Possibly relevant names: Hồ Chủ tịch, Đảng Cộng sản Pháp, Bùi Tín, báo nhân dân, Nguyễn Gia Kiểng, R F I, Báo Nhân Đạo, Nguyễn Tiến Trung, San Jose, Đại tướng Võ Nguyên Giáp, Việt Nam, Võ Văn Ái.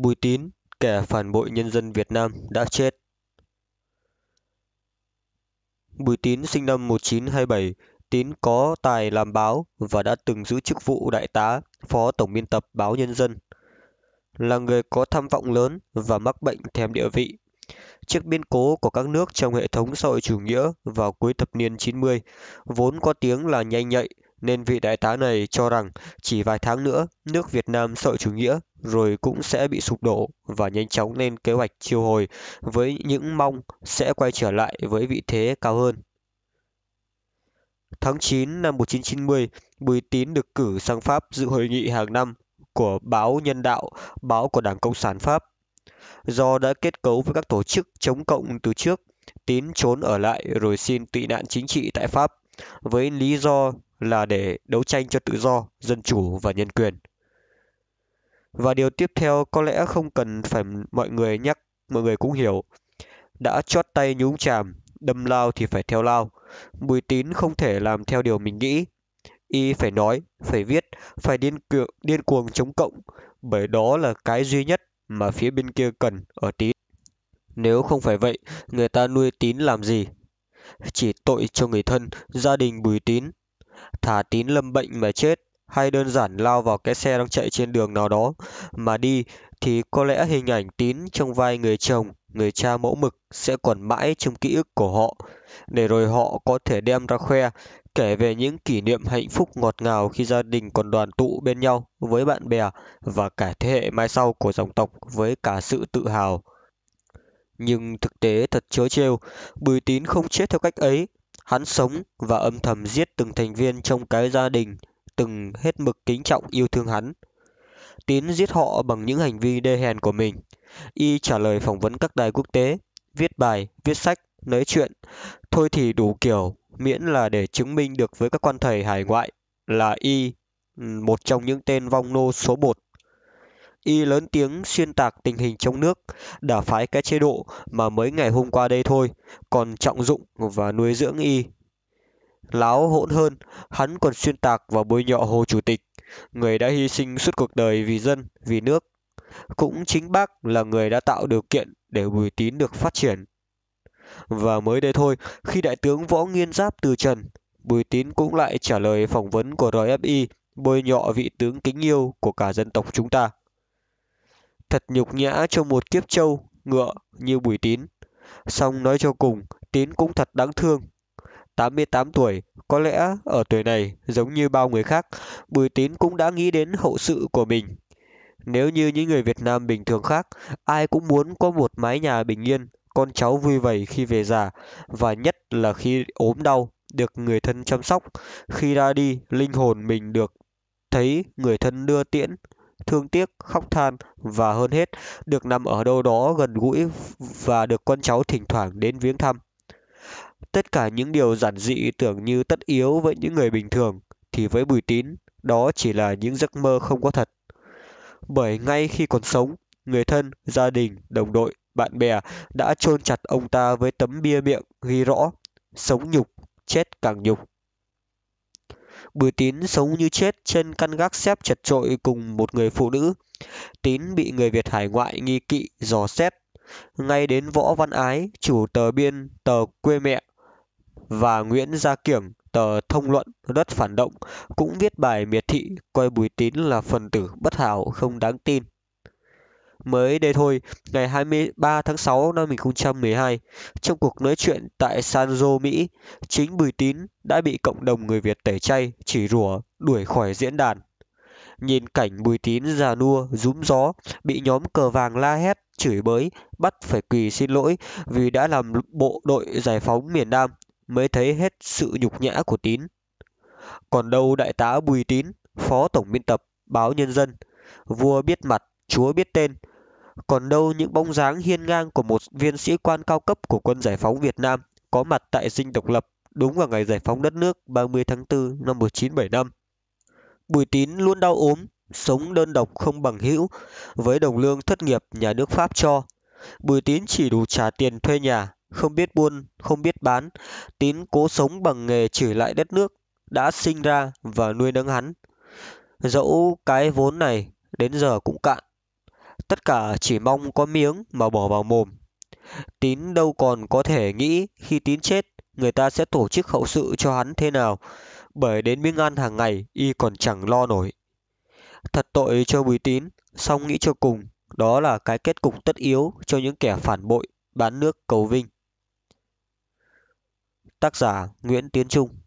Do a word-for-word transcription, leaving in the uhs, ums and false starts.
Bùi Tín, kẻ phản bội nhân dân Việt Nam đã chết. Bùi Tín sinh năm một nghìn chín trăm hai mươi bảy, Tín có tài làm báo và đã từng giữ chức vụ đại tá, phó tổng biên tập Báo Nhân Dân. Là người có tham vọng lớn và mắc bệnh thèm địa vị. Trước biến cố của các nước trong hệ thống xã hội chủ nghĩa vào cuối thập niên chín mươi, vốn có tiếng là nhanh nhạy, nên vị đại tá này cho rằng chỉ vài tháng nữa nước Việt Nam xã hội chủ nghĩa rồi cũng sẽ bị sụp đổ và nhanh chóng lên kế hoạch chiêu hồi với những mong sẽ quay trở lại với vị thế cao hơn. Tháng chín năm một nghìn chín trăm chín mươi, Bùi Tín được cử sang Pháp dự hội nghị hàng năm của Báo Nhân Đạo, báo của Đảng Cộng sản Pháp. Do đã kết cấu với các tổ chức chống cộng từ trước, Tín trốn ở lại rồi xin tị nạn chính trị tại Pháp với lý do là để đấu tranh cho tự do, dân chủ và nhân quyền. Và điều tiếp theo có lẽ không cần phải mọi người nhắc, mọi người cũng hiểu. Đã chót tay nhúng chàm, đâm lao thì phải theo lao. Bùi Tín không thể làm theo điều mình nghĩ. Y phải nói, phải viết, phải điên, điên cuồng chống cộng, bởi đó là cái duy nhất mà phía bên kia cần ở Tín. Nếu không phải vậy, người ta nuôi Tín làm gì? Chỉ tội cho người thân, gia đình Bùi Tín. Thả Tín lâm bệnh mà chết, hay đơn giản lao vào cái xe đang chạy trên đường nào đó mà đi, thì có lẽ hình ảnh Tín trong vai người chồng, người cha mẫu mực sẽ còn mãi trong ký ức của họ, để rồi họ có thể đem ra khoe, kể về những kỷ niệm hạnh phúc ngọt ngào khi gia đình còn đoàn tụ bên nhau với bạn bè và cả thế hệ mai sau của dòng tộc với cả sự tự hào. Nhưng thực tế thật trớ trêu, Bùi Tín không chết theo cách ấy. Hắn sống và âm thầm giết từng thành viên trong cái gia đình từng hết mực kính trọng yêu thương hắn. Tín giết họ bằng những hành vi đê hèn của mình. Y trả lời phỏng vấn các đài quốc tế, viết bài, viết sách, nói chuyện, thôi thì đủ kiểu, miễn là để chứng minh được với các quan thầy hải ngoại là Y một trong những tên vong nô số một. Y lớn tiếng xuyên tạc tình hình trong nước, đả phái cái chế độ mà mới ngày hôm qua đây thôi, còn trọng dụng và nuôi dưỡng Y. Láo hỗn hơn, hắn còn xuyên tạc và bôi nhọ Hồ Chủ tịch, người đã hy sinh suốt cuộc đời vì dân, vì nước. Cũng chính bác là người đã tạo điều kiện để Bùi Tín được phát triển. Và mới đây thôi, khi Đại tướng Võ Nguyên Giáp từ trần, Bùi Tín cũng lại trả lời phỏng vấn của R F I bôi nhọ vị tướng kính yêu của cả dân tộc chúng ta. Thật nhục nhã cho một kiếp trâu, ngựa như Bùi Tín. Song nói cho cùng, Tín cũng thật đáng thương. tám mươi tám tuổi, có lẽ ở tuổi này, giống như bao người khác, Bùi Tín cũng đã nghĩ đến hậu sự của mình. Nếu như những người Việt Nam bình thường khác, ai cũng muốn có một mái nhà bình yên, con cháu vui vầy khi về già, và nhất là khi ốm đau, được người thân chăm sóc. Khi ra đi, linh hồn mình được thấy người thân đưa tiễn, thương tiếc, khóc than, và hơn hết, được nằm ở đâu đó gần gũi và được con cháu thỉnh thoảng đến viếng thăm. Tất cả những điều giản dị tưởng như tất yếu với những người bình thường, thì với Bùi Tín, đó chỉ là những giấc mơ không có thật. Bởi ngay khi còn sống, người thân, gia đình, đồng đội, bạn bè đã chôn chặt ông ta với tấm bia miệng ghi rõ, sống nhục, chết càng nhục. Bùi Tín sống như chết trên căn gác xếp chật chội cùng một người phụ nữ. Tín bị người Việt hải ngoại nghi kỵ, dò xét. Ngay đến Võ Văn Ái, chủ tờ biên tờ Quê Mẹ, và Nguyễn Gia Kiểng, tờ Thông Luận rất phản động, cũng viết bài miệt thị coi Bùi Tín là phần tử bất hảo không đáng tin. Mới đây thôi, ngày hai mươi ba tháng sáu năm hai nghìn không trăm mười hai, trong cuộc nói chuyện tại San Jose, Mỹ, chính Bùi Tín đã bị cộng đồng người Việt tẩy chay, chỉ rủa, đuổi khỏi diễn đàn. Nhìn cảnh Bùi Tín già nua, rúm gió, bị nhóm cờ vàng la hét, chửi bới, bắt phải quỳ xin lỗi vì đã làm bộ đội giải phóng miền Nam, mới thấy hết sự nhục nhã của Tín. Còn đâu đại tá Bùi Tín, phó tổng biên tập Báo Nhân Dân, vua biết mặt, chúa biết tên. Còn đâu những bóng dáng hiên ngang của một viên sĩ quan cao cấp của quân giải phóng Việt Nam có mặt tại dinh Độc Lập đúng vào ngày giải phóng đất nước ba mươi tháng tư năm một nghìn chín trăm bảy mươi lăm. Bùi Tín luôn đau ốm, sống đơn độc không bằng hữu, với đồng lương thất nghiệp nhà nước Pháp cho. Bùi Tín chỉ đủ trả tiền thuê nhà, không biết buôn, không biết bán. Tín cố sống bằng nghề chửi lại đất nước đã sinh ra và nuôi nấng hắn. Dẫu cái vốn này đến giờ cũng cạn. tất cả chỉ mong có miếng mà bỏ vào mồm. Tín đâu còn có thể nghĩ khi Tín chết, người ta sẽ tổ chức hậu sự cho hắn thế nào, bởi đến miếng ăn hàng ngày y còn chẳng lo nổi. Thật tội cho Bùi Tín, song nghĩ cho cùng, đó là cái kết cục tất yếu cho những kẻ phản bội, bán nước cầu vinh. Tác giả Nguyễn Tiến Trung.